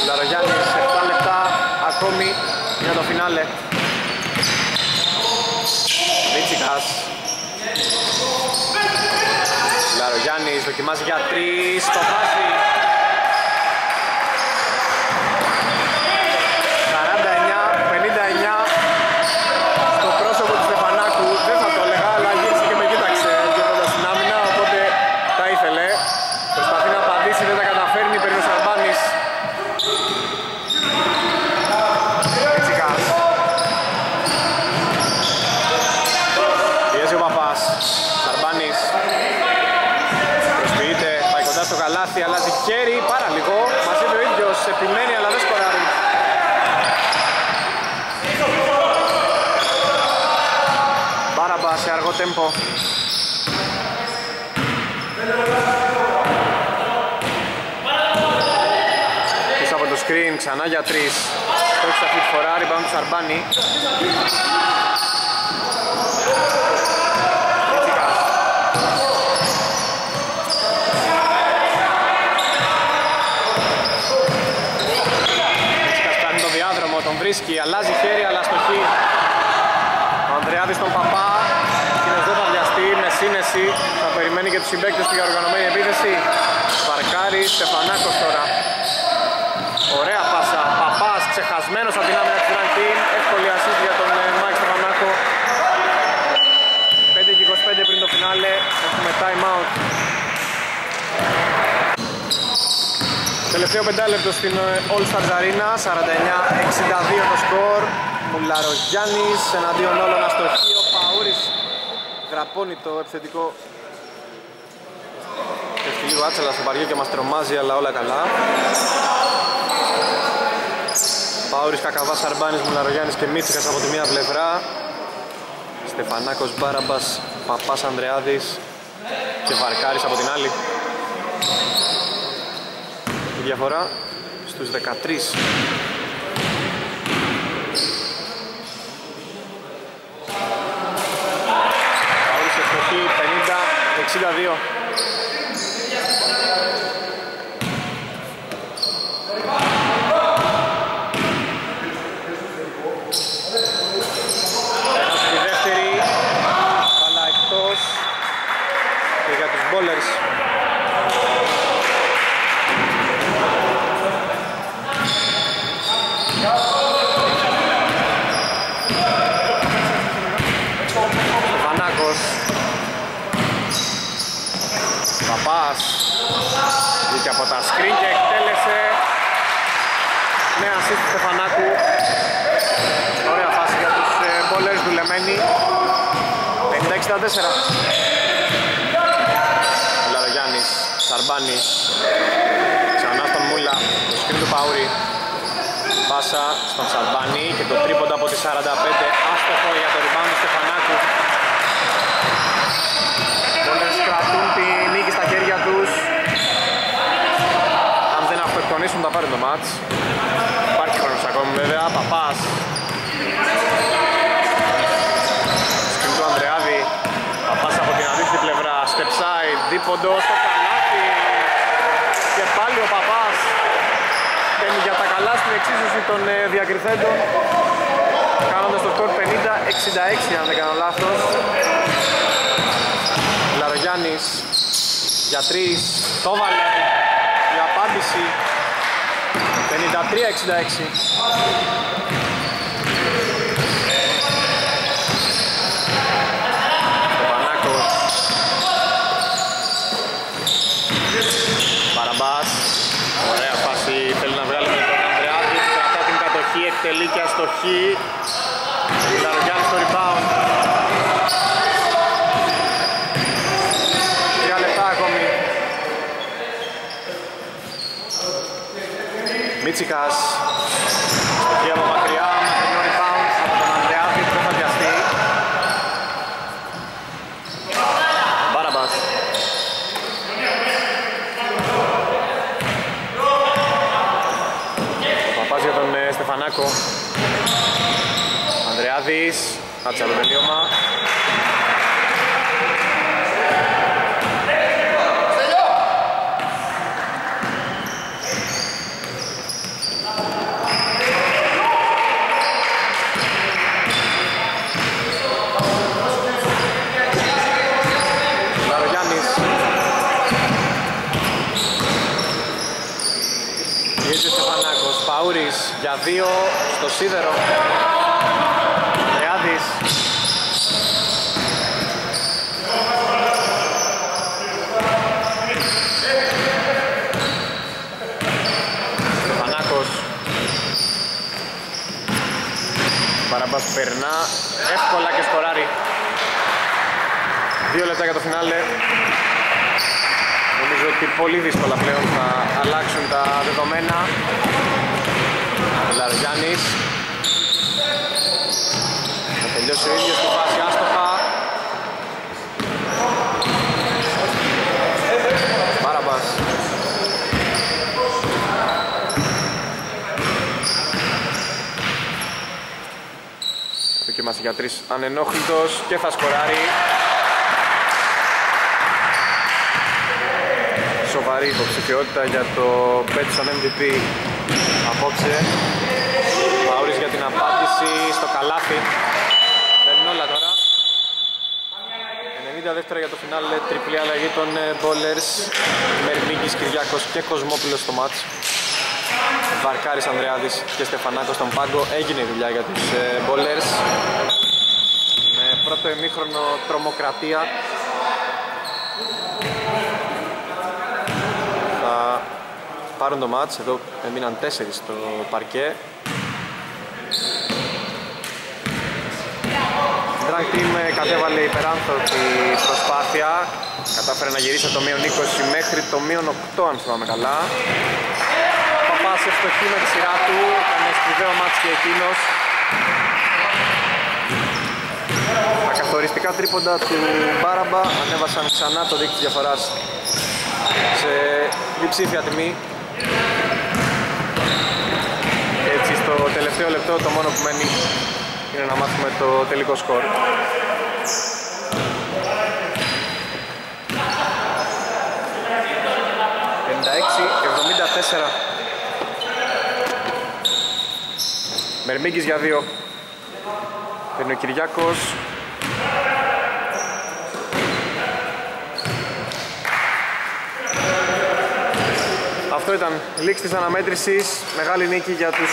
Μουλαρογιάννης, 7 λεπτά ακόμη για το φινάλε. Μίτσικας. Μουλαρογιάννης δοκιμάζει για 3, το βάζει. 49-59 στο πρόσωπο του Στεφανάκου. Δεν θα το έλεγα, αλλά γύρισε και με κοίταξε γεροντας την άμυνα, οπότε τα ήθελε. Προσπαθεί να απαντήσει, δεν τα καταφέρνει, παίρνει ο Σαρμπάνης. Μίτσικας. Πιέζει ο Παπάς. Σαρμπάνης. Προσποιείται, πάει κοντά στο καλάθι, αλλάζει χέρι, πάρα λίγο. Μας είπε ο ίδιος, επιμένει αλλά δεν σκοράρει. Μπάραμπα σε αργό τέμπο. Πίσω από το screen, ξανά για 3. Το έχει αυτή τη φορά, rebound του Σαρμπάνη. Βρίσκει, αλλάζει χέρι, αλλά στοχή. Ο Ανδρεάδης τον Παπά, εκείνος δεν θα βιαστεί, με σύνεση θα περιμένει και τους συμπαίκτες του για οργανωμένη επίθεση. Παρκάρης, Στεφανάκος τώρα. Ωραία πάσα, Παπάς ξεχασμένος από την άμυνα της Drag Team, εύκολη ασίστ για τον Μάκη Στεφανάκο. 5:25 πριν το φινάλε, έχουμε time out. Τελευταίο πεντάλεπτο στην All Stars Arena, 49-62 το σκορ. Μουλαρογιάννης εναντίον όλων αστοχή, ο Παούρης γραπώνει το επιθετικό. Έχει λίγο άτσαλα στο βαριό και μας τρομάζει, αλλά όλα καλά. Παούρης, Κακαβάς, Σαρμπάνης, Μουλαρογιάννης και Μίτσικας από τη μία πλευρά. Στεφανάκος, Μπάραμπας, Παπάς, Ανδρεάδης και Βαρκάρης από την άλλη. Διαφορά στους 13. Παούρης ευτοχή, 50-62. Ένας στη δεύτερη, αλλά εκτός και για τους Ballers. Παπάς βγήκε από τα σκριν και εκτέλεσε με ασίστ του Στεφανάκου. Ωραία φάση για τους Ballers, δουλεμένοι. 50-64. Μουλαρογιάννης, Σαρμπάνης, ξανά στον Μούλα, το σκριν του Παούρη. Πάσα στον Σαρμπάνη και το τρίποντα από τη 45, άστοχο για το rebound του Στεφανάκου. Θα πάρει το μάτς. Υπάρχει χρόνος ακόμη βέβαια. Παπάς. Σκριν του Ανδρεάδη. Παπάς από την αντίθετη πλευρά. Step side. Δίποντο στο καλάθι. Και πάλι ο Παπάς. Παίρνει για τα καλά στην εξίσωση των διακριθέντων. Κάνοντας το σκορ 50-66 αν δεν κάνω λάθος. Μουλαρογιάννης για 3. Το βάλε. Η απάντηση. 53-66. Στεφανάκος. Παραμπάς. Ωραία φάση, θέλει να βγάλει τον Ανδρεάδη. Κρατά την κατοχή, εκτελεί και αστοχή. Μουλαρογιάννης στο rebound. 3 λεπτά ακόμη. Μίτσικας, στοχή από μακριά, μακρινό rebound από τον Ανδρεάδη που θα βιαστεί. Μπάραμπας. Ο Παπάς για τον Στεφανάκο. Ανδρεάδης, άτσαλο τελείωμα. Στεφαλάκος, Παούρης για 2 στο σίδερο. Ανδρεάδης. Στεφαλάκος. Μπάραμπας περνά εύκολα και σκοράρει. 2 λεπτά για το φινάλε. Νομίζω ότι πολύ δύσκολα πλέον θα αλλάξουν τα δεδομένα. Μουλαρογιάννης. Θα τελειώσει ο ίδιος τη φάση άστοχα. Μπάραμπας. Δοκίμασε για 3 ανενόχλητος και θα σκοράρει. Σοβαρή υποψηφιότητα για το Betts on MVP απόψε. Παούρης για την απάντηση στο καλάθι. Παίρνουν όλα τώρα. 90 δεύτερα για το φινάλε, τριπλή αλλαγή των Ballers. Μερμίγκης, Κυριάκος και Κοσμόπουλος στο μάτς. Βαρκάρης, Ανδρεάδης και Στεφανάκος στον πάγκο. Έγινε η δουλειά για τους Ballers. Με πρώτο ημίχρονο τρομοκρατία. Πάρουν το μάτς, εδώ μείναν 4 στο παρκέ. Drag Team κατέβαλε υπεράνθρωπη προσπάθεια. Κατάφερε να γυρίσει από το μείον 20 μέχρι το μείον 8 αν θυμάμαι καλά. Παπάς ευστοχή με τη σειρά του, έκανε σπουδαίο μάτς και εκείνος. Τα καθοριστικά τρίποντα του Μπάραμπα ανέβασαν ξανά το δίκτυο διαφοράς σε διψήφια τιμή. Έτσι στο τελευταίο λεπτό το μόνο που μένει είναι να μάθουμε το τελικό σκορ. Μερμίγκης για 2. Παίρνει ο Κυριάκος. Αυτό ήταν λήξη της αναμέτρησης, μεγάλη νίκη για τους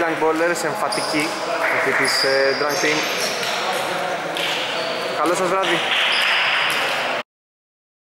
Young Ballers, εμφατική αυτή της Drag Team. Καλό σας βράδυ.